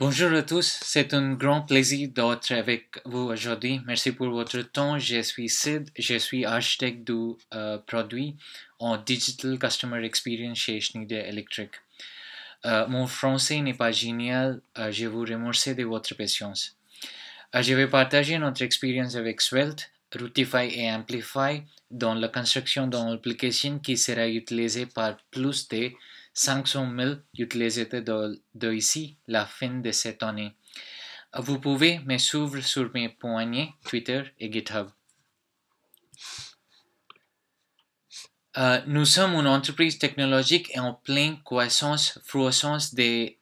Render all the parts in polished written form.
Bonjour à tous, c'est un grand plaisir d'être avec vous aujourd'hui. Merci pour votre temps. Je suis Sid, je suis architecte du produit en Digital Customer Experience chez Schneider Electric. Mon français n'est pas génial, je vous remercie de votre patience. Je vais partager notre expérience avec Svelte, Routify et Amplify dans la construction d'une application qui sera utilisée par plus de 500 000 utilisateurs d'ici la fin de cette année. Vous pouvez me suivre sur mes poignets, Twitter et GitHub. Nous sommes une entreprise technologique et en pleine croissance des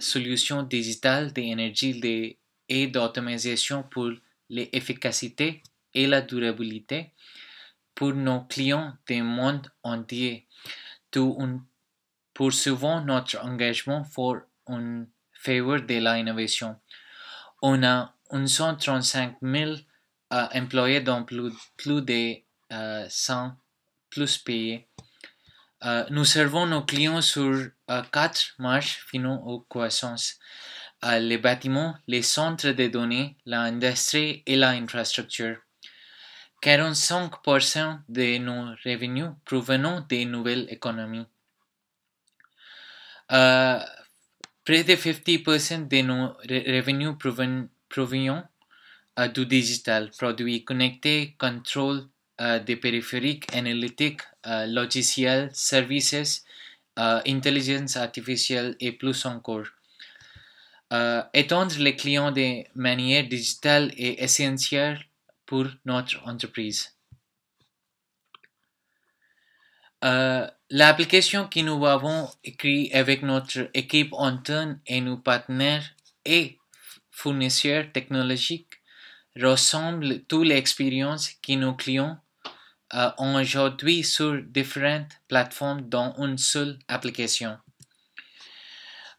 solutions digitales, d'énergie et d'automatisation pour l'efficacité et la durabilité pour nos clients du monde entier. Poursuivons notre engagement en faveur de l'innovation. On a 135 000 employés dans plus de 100 pays. Nous servons nos clients sur 4 marchés finaux aux croissances. Les bâtiments, les centres de données, l'industrie et l'infrastructure. 45% de nos revenus provenant des nouvelles économies. Près de 50% de nos revenus proviennent du digital, produits connectés, contrôle des périphériques, analytiques, logiciels, services, intelligence artificielle et plus encore. Étendre les clients de manière digitale est essentiel pour notre entreprise. L'application que nous avons créée avec notre équipe interne et nos partenaires et fournisseurs technologiques rassemble toutes les expériences que nos clients ont aujourd'hui sur différentes plateformes dans une seule application.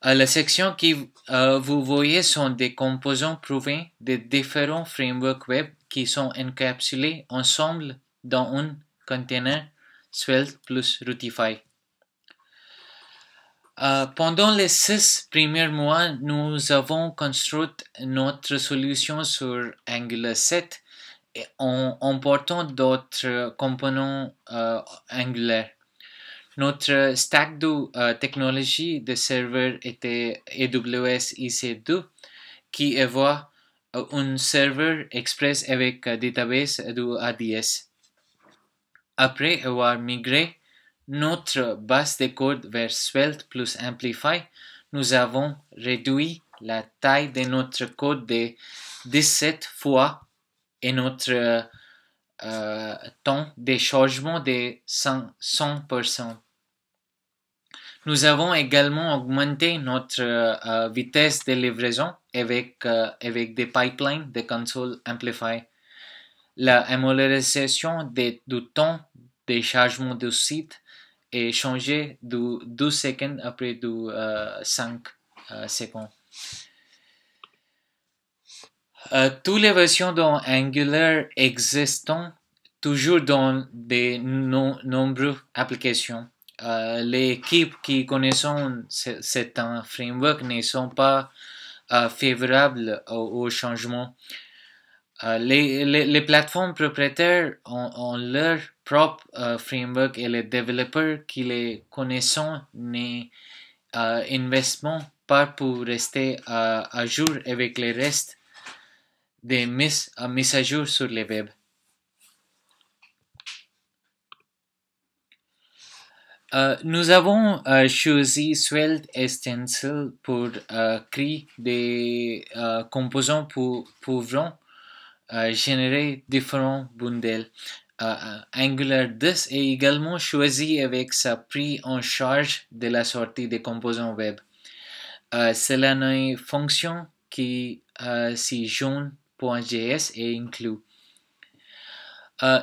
La section que vous voyez sont des composants provenant de différents frameworks web qui sont encapsulés ensemble dans un container Svelte plus Routify. Pendant les 6 premiers mois, nous avons construit notre solution sur Angular 7 en emportant d'autres composants Angular. Notre stack de technologie de serveurs était AWS EC2 qui évoque un serveur express avec database du RDS. Après avoir migré notre base de code vers Svelte plus Amplify, nous avons réduit la taille de notre code de 17 fois et notre temps de changement de 100%. Nous avons également augmenté notre vitesse de livraison avec des pipelines de console Amplify. La amélioration du temps de chargement du site est changée de 12 secondes après de 5 secondes. Toutes les versions d'Angular existent toujours dans de nombreuses applications. Les équipes qui connaissent cet framework ne sont pas favorables aux changements. Les plateformes propriétaires ont leur propre framework et les développeurs qui les connaissent n'investissent pas pour rester à jour avec le reste des mises à jour sur le web. Nous avons choisi Svelte et Stencil pour créer des composants pouvant générer différents bundles. Angular 10 est également choisi avec sa prise en charge de la sortie des composants web. Cela n'est fonction qui s'y joint .js et inclut.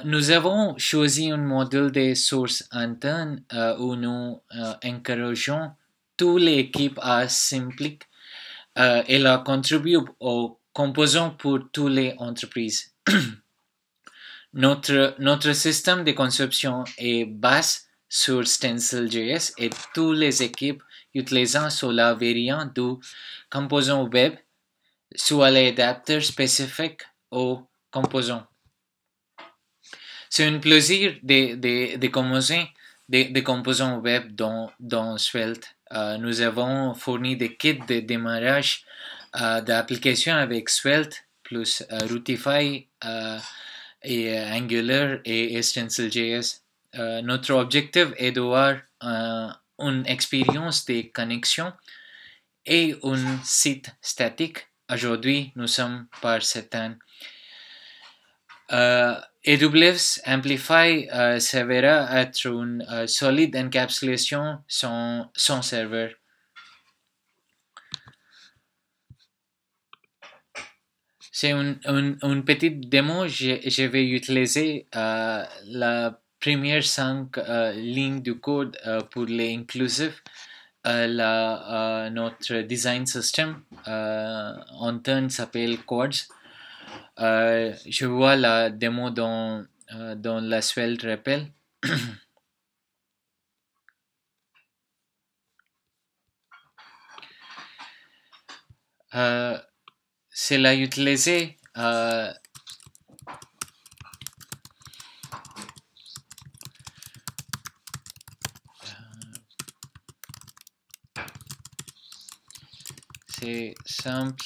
Nous avons choisi un modèle de source interne où nous encourageons toutes les équipes à s'impliquer et la contribuer aux composants pour toutes les entreprises. Notre système de conception est basé sur Stencil.js et toutes les équipes utilisant cela variant du composant web soit l'adaptateur spécifique au composant. C'est un plaisir de composants web dans Svelte. Nous avons fourni des kits de démarrage d'applications avec Svelte, plus Routify et Angular et Stencil.js. Notre objectif est d'avoir une expérience de connexion et un site statique. Aujourd'hui, nous sommes par certains. AWS Amplify s'avère être une solide encapsulation sans serveur. C'est une petite démo. Je vais utiliser la première 5 lignes du code pour les inclusifs. Notre design system en turn s'appelle Codes. Je vois la démo dans la Svelte rappel. C'est la utiliser c'est simple.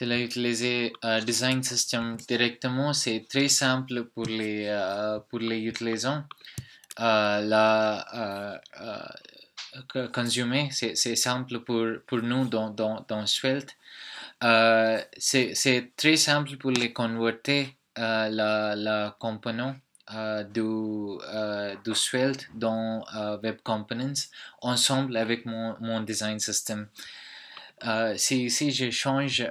Cela utiliser design system directement, c'est très simple pour les utilisants. Consommer, c'est simple pour nous dans Svelte. C'est très simple pour les converter la composant du Svelte dans Web Components ensemble avec mon design system. Si je change,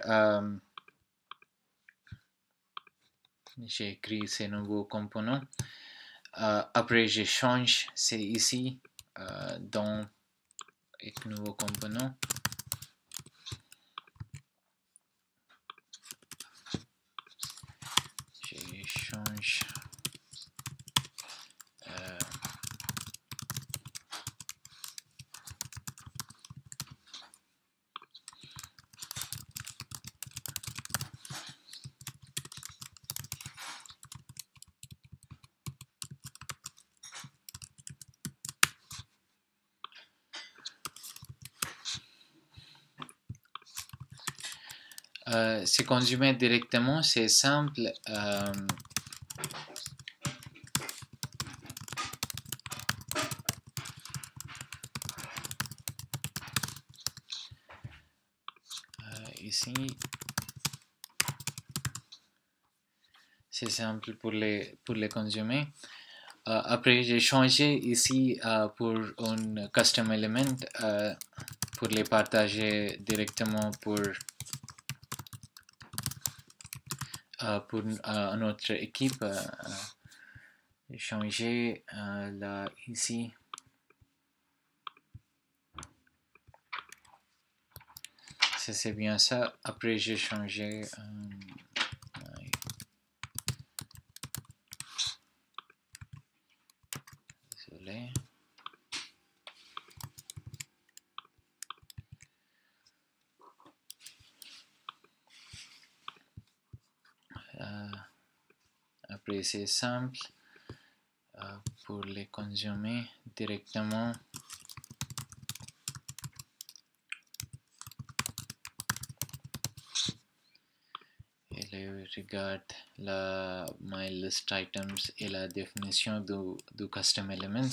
j'écris ces nouveaux composants. Après, je change, c'est ici, dans avec nouveau composant. Je change. C'est consommer directement, c'est simple. Ici, c'est simple pour les consommer. Après, j'ai changé ici pour un custom element pour les partager directement pour notre équipe. Changer là ici. C'est bien ça. Après j'ai changé désolé. Après c'est simple pour les consommer directement. Et là, regarde la my list items et la définition du custom elements.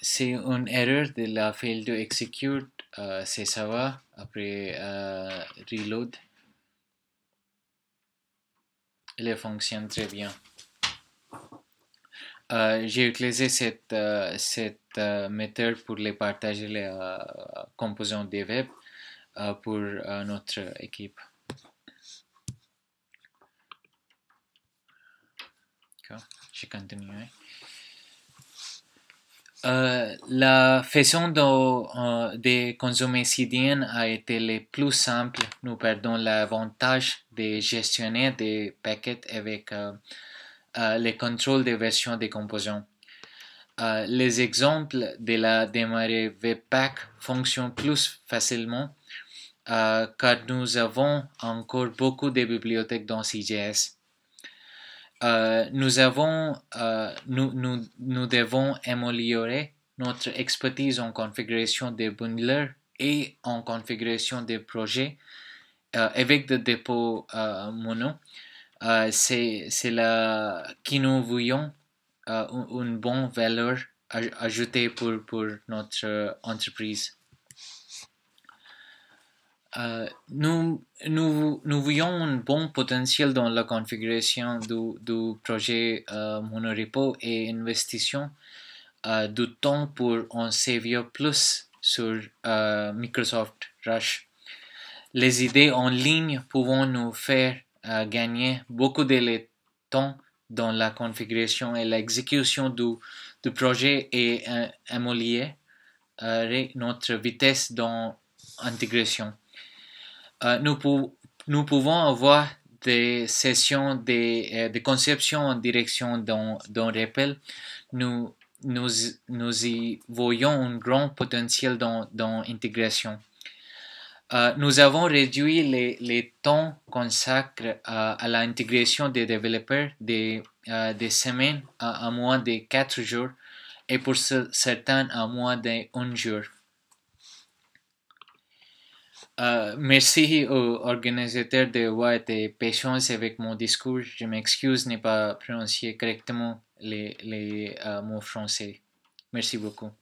C'est une erreur de la fail to execute, c'est ça va. reload les fonctions très bien. J'ai utilisé cette méthode pour les partager les composants des web pour notre équipe. Okay. Je continue. La façon de consommer CDN a été la plus simple. Nous perdons l'avantage de gestionner des paquets avec les contrôles de version des composants. Les exemples de la démarrer Webpack fonctionnent plus facilement car nous avons encore beaucoup de bibliothèques dans CJS. Nous devons améliorer notre expertise en configuration des bundlers et en configuration des projets avec des dépôts mono. C'est là que nous voyons une bonne valeur ajoutée pour notre entreprise. Nous voyons un bon potentiel dans la configuration du projet monorepo et investissons du temps pour en servir plus sur Microsoft Rush. Les idées en ligne pouvant nous faire gagner beaucoup de temps dans la configuration et l'exécution du projet et améliorer notre vitesse dans l'intégration. Nous pouvons avoir des sessions de conception en direction dans REPL. Nous y voyons un grand potentiel dans l'intégration. Nous avons réduit les temps consacrés à l'intégration des développeurs des semaines à moins de 4 jours et pour certains à moins d'1 jour. Merci aux organisateurs d'avoir été patients avec mon discours. Je m'excuse de ne pas prononcer correctement les mots français. Merci beaucoup.